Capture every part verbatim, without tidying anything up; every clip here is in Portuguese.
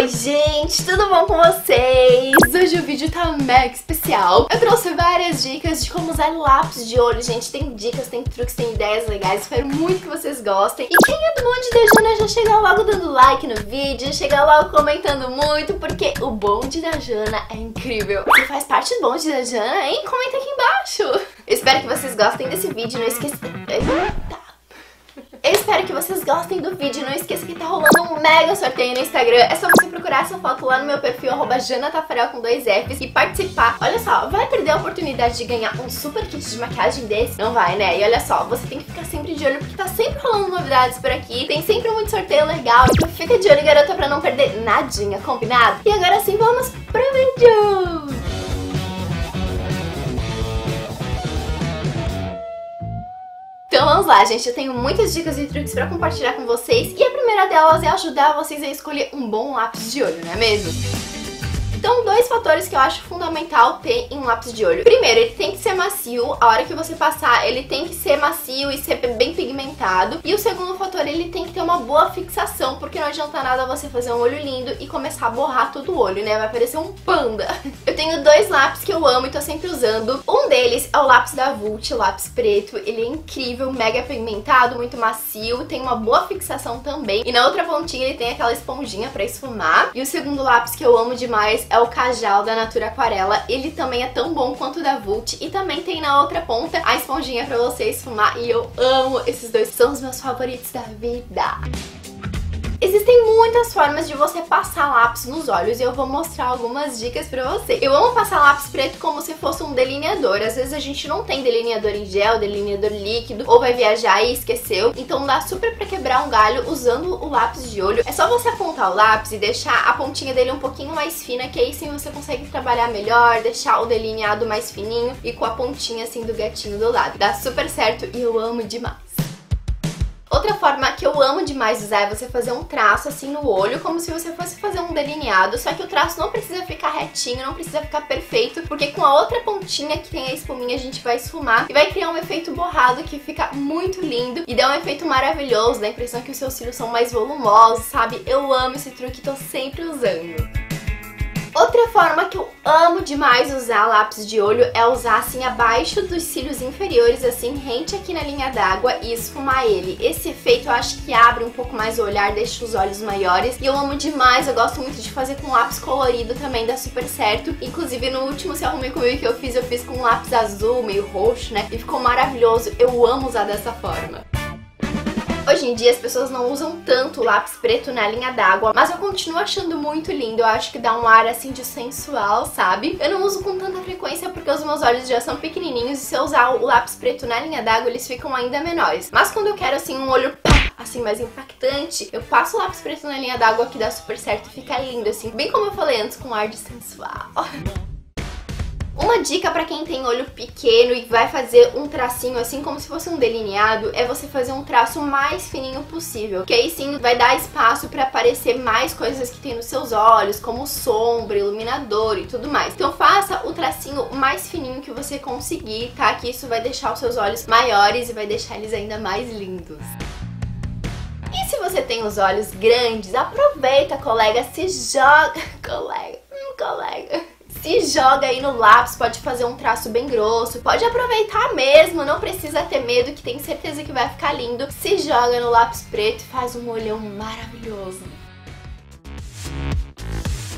Oi gente, tudo bom com vocês? Hoje o vídeo tá mega especial. Eu trouxe várias dicas de como usar lápis de olho, gente. Tem dicas, tem truques, tem ideias legais. Espero muito que vocês gostem. E quem é do bonde da Jana já chega logo dando like no vídeo, chega logo comentando muito, porque o bonde da Jana é incrível. Você faz parte do bonde da Jana, hein? Comenta aqui embaixo. Eu espero que vocês gostem desse vídeo, não esqueça... Eita! Eu espero que vocês gostem do vídeo. Não esqueça que tá rolando um mega sorteio no Instagram. É só você procurar essa foto lá no meu perfil arroba jana taffarel com dois Fs e participar. Olha só, vai perder a oportunidade de ganhar um super kit de maquiagem desse? Não vai, né? E olha só, você tem que ficar sempre de olho, porque tá sempre rolando novidades por aqui. Tem sempre muito sorteio legal. Então fica de olho, garota, pra não perder nadinha, combinado? E agora sim, vamos pro vídeo! Então vamos lá, gente, eu tenho muitas dicas e truques pra compartilhar com vocês, e a primeira delas é ajudar vocês a escolher um bom lápis de olho, não é mesmo? Então, dois fatores que eu acho fundamental ter em um lápis de olho. Primeiro, ele tem que ser macio. A hora que você passar, ele tem que ser macio e ser bem pigmentado. E o segundo fator, ele tem que ter uma boa fixação, porque não adianta nada você fazer um olho lindo e começar a borrar todo o olho, né? Vai parecer um panda. Eu tenho dois lápis que eu amo e tô sempre usando. Um deles é o lápis da Vult, o lápis preto. Ele é incrível, mega pigmentado, muito macio, tem uma boa fixação também. E na outra pontinha ele tem aquela esponjinha pra esfumar. E o segundo lápis que eu amo demais é o Cajal da Natura Aquarela. Ele também é tão bom quanto o da Vult e também tem na outra ponta a esponjinha pra você esfumar, e eu amo esses dois, são os meus favoritos da vida. Existem muitas formas de você passar lápis nos olhos e eu vou mostrar algumas dicas pra você. Eu amo passar lápis preto como se fosse um delineador. Às vezes a gente não tem delineador em gel, delineador líquido, ou vai viajar e esqueceu. Então dá super pra quebrar um galho usando o lápis de olho. É só você apontar o lápis e deixar a pontinha dele um pouquinho mais fina, que aí sim você consegue trabalhar melhor, deixar o delineado mais fininho e com a pontinha assim do gatinho do lado. Dá super certo e eu amo demais. Outra forma que eu amo demais usar é você fazer um traço assim no olho, como se você fosse fazer um delineado, só que o traço não precisa ficar retinho, não precisa ficar perfeito, porque com a outra pontinha que tem a espuminha a gente vai esfumar e vai criar um efeito borrado que fica muito lindo e dá um efeito maravilhoso, dá a impressão que os seus cílios são mais volumosos, sabe? Eu amo esse truque, tô sempre usando. Outra forma que eu amo demais usar lápis de olho é usar assim abaixo dos cílios inferiores, assim, rente aqui na linha d'água e esfumar ele. Esse efeito eu acho que abre um pouco mais o olhar, deixa os olhos maiores. E eu amo demais, eu gosto muito de fazer com lápis colorido também, dá super certo. Inclusive no último Se Arrume Comigo que eu fiz, eu fiz com lápis azul, meio roxo, né? E ficou maravilhoso, eu amo usar dessa forma. Hoje em dia as pessoas não usam tanto o lápis preto na linha d'água, mas eu continuo achando muito lindo, eu acho que dá um ar assim de sensual, sabe? Eu não uso com tanta frequência porque os meus olhos já são pequenininhos e se eu usar o lápis preto na linha d'água eles ficam ainda menores. Mas quando eu quero assim um olho assim mais impactante, eu passo o lápis preto na linha d'água que dá super certo e fica lindo assim, bem como eu falei antes, com um ar de sensual. Uma dica pra quem tem olho pequeno e vai fazer um tracinho assim como se fosse um delineado é você fazer um traço mais fininho possível, que aí sim vai dar espaço pra aparecer mais coisas que tem nos seus olhos, como sombra, iluminador e tudo mais. Então faça o tracinho mais fininho que você conseguir, tá? Que isso vai deixar os seus olhos maiores e vai deixar eles ainda mais lindos. E se você tem os olhos grandes, aproveita, colega, se joga... Colega, hum, colega... Se joga aí no lápis, pode fazer um traço bem grosso, pode aproveitar mesmo, não precisa ter medo que tem certeza que vai ficar lindo. Se joga no lápis preto e faz um olhão maravilhoso.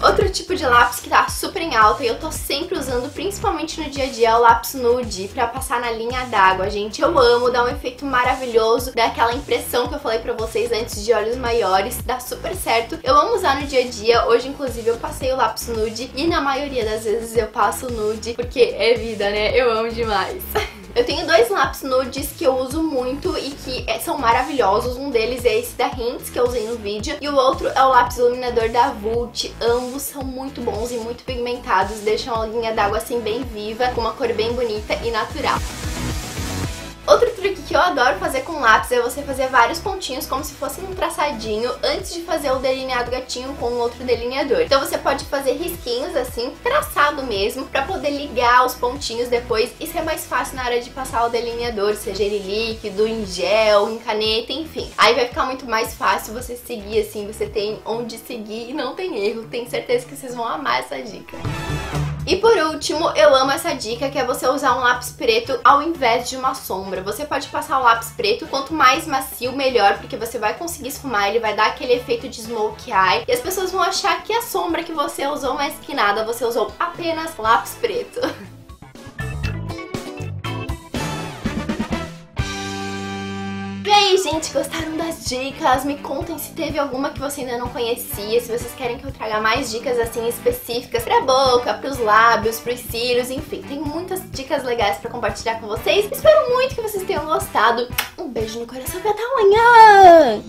Outro tipo de lápis que tá super em alta e eu tô sempre usando, principalmente no dia a dia, é o lápis nude pra passar na linha d'água, gente. Eu amo, dá um efeito maravilhoso, dá aquela impressão que eu falei pra vocês antes de olhos maiores, dá super certo. Eu amo usar no dia a dia, hoje inclusive eu passei o lápis nude e na maioria das vezes eu passo nude, porque é vida, né? Eu amo demais. Eu tenho dois lápis nudes que eu uso muito e que são maravilhosos. Um deles é esse da Hintz, que eu usei no vídeo, e o outro é o lápis iluminador da Vult. Ambos são muito bons e muito pigmentados, deixam a linha d'água assim bem viva, com uma cor bem bonita e natural. Outro truque que que eu adoro fazer com lápis é você fazer vários pontinhos como se fosse um traçadinho antes de fazer o delineado gatinho com outro delineador. Então você pode fazer risquinhos assim, traçado mesmo, pra poder ligar os pontinhos depois. Isso é mais fácil na hora de passar o delineador, seja ele líquido, em gel, em caneta, enfim. Aí vai ficar muito mais fácil você seguir assim, você tem onde seguir e não tem erro. Tenho certeza que vocês vão amar essa dica. E por último, eu amo essa dica, que é você usar um lápis preto ao invés de uma sombra. Você pode passar o lápis preto, quanto mais macio, melhor, porque você vai conseguir esfumar, ele vai dar aquele efeito de smoke eye, e as pessoas vão achar que a sombra que você usou, mas que nada, você usou apenas lápis preto. E aí, gente, gostaram das dicas? Me contem se teve alguma que você ainda não conhecia, se vocês querem que eu traga mais dicas assim específicas pra boca, pros lábios, pros cílios, enfim. Tem muitas dicas legais pra compartilhar com vocês. Espero muito que vocês tenham gostado. Um beijo no coração e até amanhã!